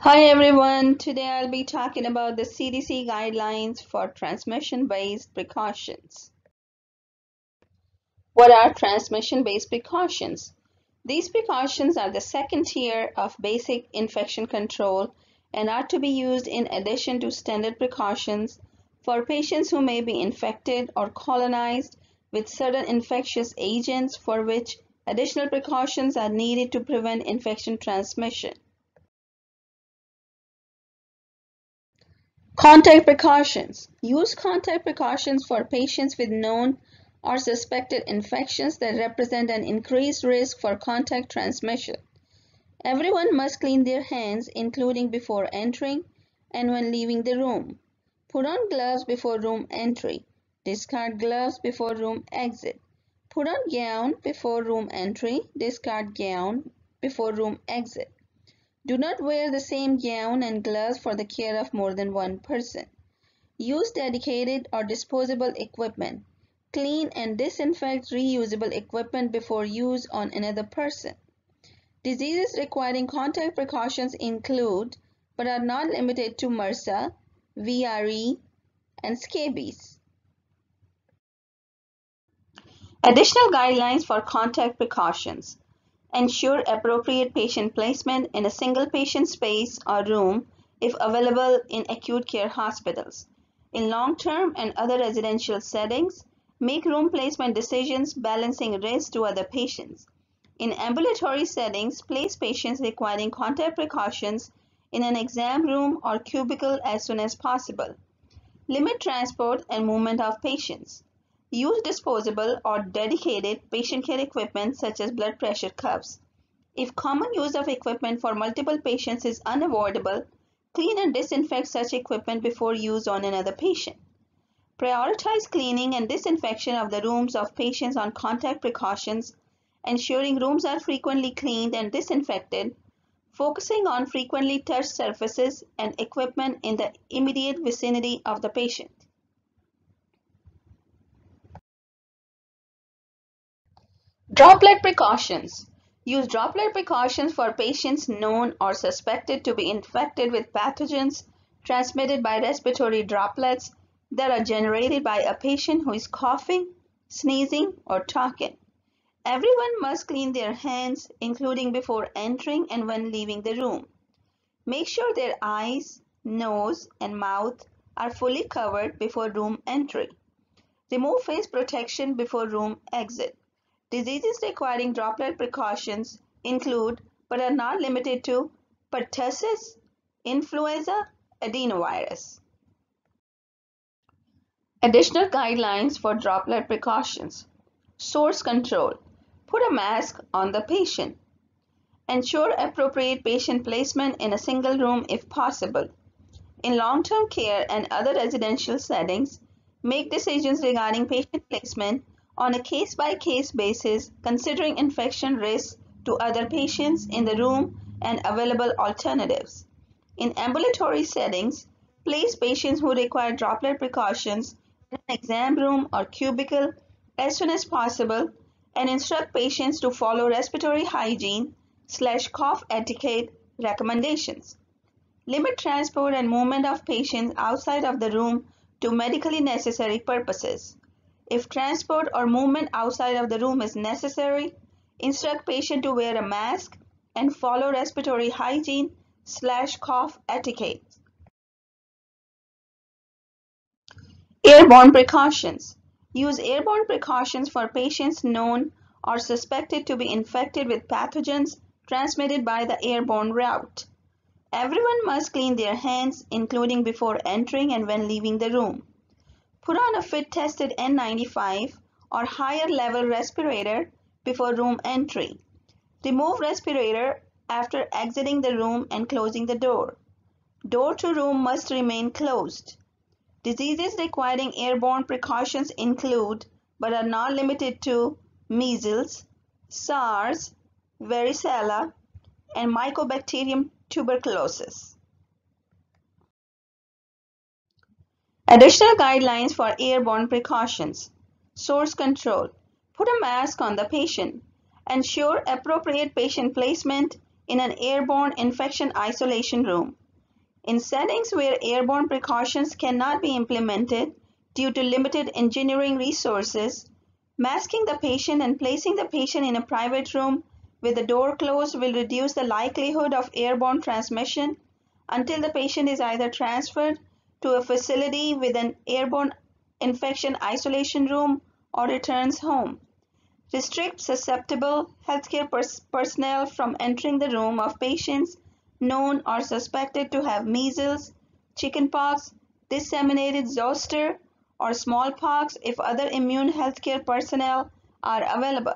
Hi everyone, today I'll be talking about the CDC guidelines for transmission-based precautions. What are transmission-based precautions? These precautions are the second tier of basic infection control and are to be used in addition to standard precautions for patients who may be infected or colonized with certain infectious agents for which additional precautions are needed to prevent infection transmission. Contact precautions. Use contact precautions for patients with known or suspected infections that represent an increased risk for contact transmission. Everyone must clean their hands, including before entering and when leaving the room. Put on gloves before room entry. Discard gloves before room exit. Put on gown before room entry. Discard gown before room exit. Do not wear the same gown and gloves for the care of more than one person. Use dedicated or disposable equipment. Clean and disinfect reusable equipment before use on another person. Diseases requiring contact precautions include, but are not limited to, MRSA, VRE, and SCABES. Additional guidelines for contact precautions. Ensure appropriate patient placement in a single patient space or room if available in acute care hospitals. In long-term and other residential settings, make room placement decisions balancing risk to other patients. In ambulatory settings, place patients requiring contact precautions in an exam room or cubicle as soon as possible. Limit transport and movement of patients. Use disposable or dedicated patient care equipment such as blood pressure cuffs. If common use of equipment for multiple patients is unavoidable, clean and disinfect such equipment before use on another patient. Prioritize cleaning and disinfection of the rooms of patients on contact precautions, ensuring rooms are frequently cleaned and disinfected, focusing on frequently touched surfaces and equipment in the immediate vicinity of the patient. Droplet precautions. Use droplet precautions for patients known or suspected to be infected with pathogens transmitted by respiratory droplets that are generated by a patient who is coughing, sneezing, or talking. Everyone must clean their hands, including before entering and when leaving the room. Make sure their eyes, nose, and mouth are fully covered before room entry. Remove face protection before room exit. Diseases requiring droplet precautions include, but are not limited to, pertussis, influenza, adenovirus. Additional guidelines for droplet precautions. Source control. Put a mask on the patient. Ensure appropriate patient placement in a single room if possible. In long-term care and other residential settings, make decisions regarding patient placement on a case-by-case basis, considering infection risks to other patients in the room and available alternatives. In ambulatory settings, place patients who require droplet precautions in an exam room or cubicle as soon as possible, and instruct patients to follow respiratory hygiene/cough etiquette recommendations. Limit transport and movement of patients outside of the room to medically necessary purposes. If transport or movement outside of the room is necessary, instruct patient to wear a mask and follow respiratory hygiene/cough etiquette. Airborne precautions. Use airborne precautions for patients known or suspected to be infected with pathogens transmitted by the airborne route. Everyone must clean their hands, including before entering and when leaving the room. Put on a fit-tested N95 or higher-level respirator before room entry. Remove respirator after exiting the room and closing the door. Door to room must remain closed. Diseases requiring airborne precautions include, but are not limited to, measles, SARS, varicella, and Mycobacterium tuberculosis. Additional guidelines for airborne precautions. Source control. Put a mask on the patient. Ensure appropriate patient placement in an airborne infection isolation room. In settings where airborne precautions cannot be implemented due to limited engineering resources, masking the patient and placing the patient in a private room with the door closed will reduce the likelihood of airborne transmission until the patient is either transferred to a facility with an airborne infection isolation room or returns home. Restrict susceptible healthcare personnel from entering the room of patients known or suspected to have measles, chickenpox, disseminated zoster, or smallpox if other immune healthcare personnel are available.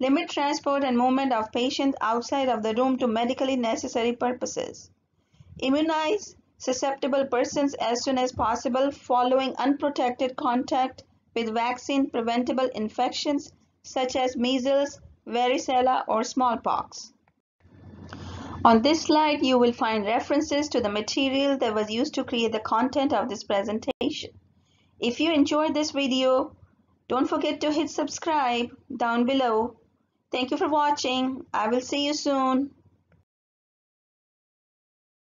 Limit transport and movement of patients outside of the room to medically necessary purposes. Immunize susceptible persons as soon as possible following unprotected contact with vaccine-preventable infections such as measles, varicella, or smallpox. On this slide, you will find references to the material that was used to create the content of this presentation. If you enjoyed this video, don't forget to hit subscribe down below. Thank you for watching. I will see you soon.